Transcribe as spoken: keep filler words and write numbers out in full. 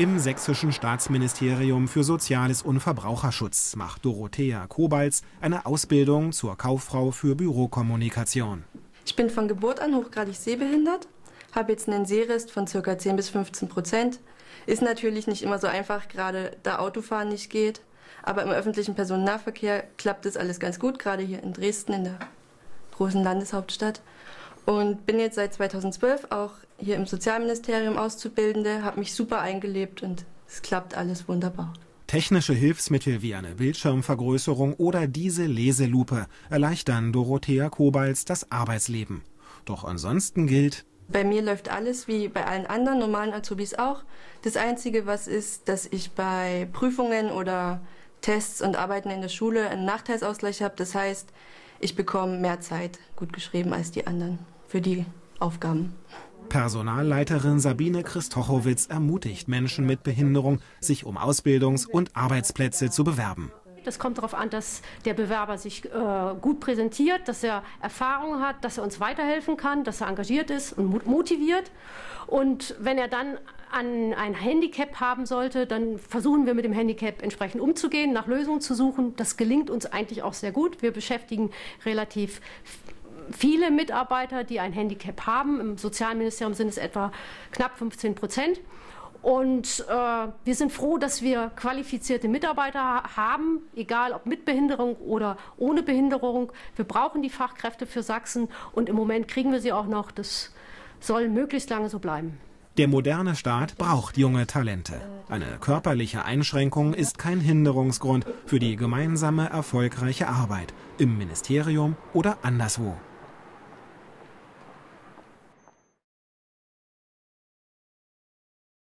Im sächsischen Staatsministerium für Soziales und Verbraucherschutz macht Dorothea Kobalz eine Ausbildung zur Kauffrau für Bürokommunikation. Ich bin von Geburt an hochgradig sehbehindert, habe jetzt einen Sehrest von ca. zehn bis fünfzehn Prozent. Ist natürlich nicht immer so einfach, gerade da Autofahren nicht geht. Aber im öffentlichen Personennahverkehr klappt das alles ganz gut, gerade hier in Dresden, in der großen Landeshauptstadt. Und bin jetzt seit zweitausendzwölf auch hier im Sozialministerium Auszubildende, habe mich super eingelebt und es klappt alles wunderbar. Technische Hilfsmittel wie eine Bildschirmvergrößerung oder diese Leselupe erleichtern Dorothea Kobalz das Arbeitsleben. Doch ansonsten gilt: Bei mir läuft alles wie bei allen anderen normalen Azubis auch. Das Einzige, was ist, dass ich bei Prüfungen oder Tests und Arbeiten in der Schule einen Nachteilsausgleich habe. Das heißt, ich bekomme mehr Zeit gut geschrieben als die anderen für die Aufgaben. Personalleiterin Sabine Christochowitz ermutigt Menschen mit Behinderung, sich um Ausbildungs- und Arbeitsplätze zu bewerben. Es kommt darauf an, dass der Bewerber sich äh, gut präsentiert, dass er Erfahrung hat, dass er uns weiterhelfen kann, dass er engagiert ist und motiviert. Und wenn er dann an ein Handicap haben sollte, dann versuchen wir mit dem Handicap entsprechend umzugehen, nach Lösungen zu suchen. Das gelingt uns eigentlich auch sehr gut. Wir beschäftigen relativ viele Mitarbeiter, die ein Handicap haben. Im Sozialministerium sind es etwa knapp fünfzehn Prozent. Und äh, wir sind froh, dass wir qualifizierte Mitarbeiter haben, egal ob mit Behinderung oder ohne Behinderung. Wir brauchen die Fachkräfte für Sachsen und im Moment kriegen wir sie auch noch. Das soll möglichst lange so bleiben. Der moderne Staat braucht junge Talente. Eine körperliche Einschränkung ist kein Hinderungsgrund für die gemeinsame erfolgreiche Arbeit im Ministerium oder anderswo.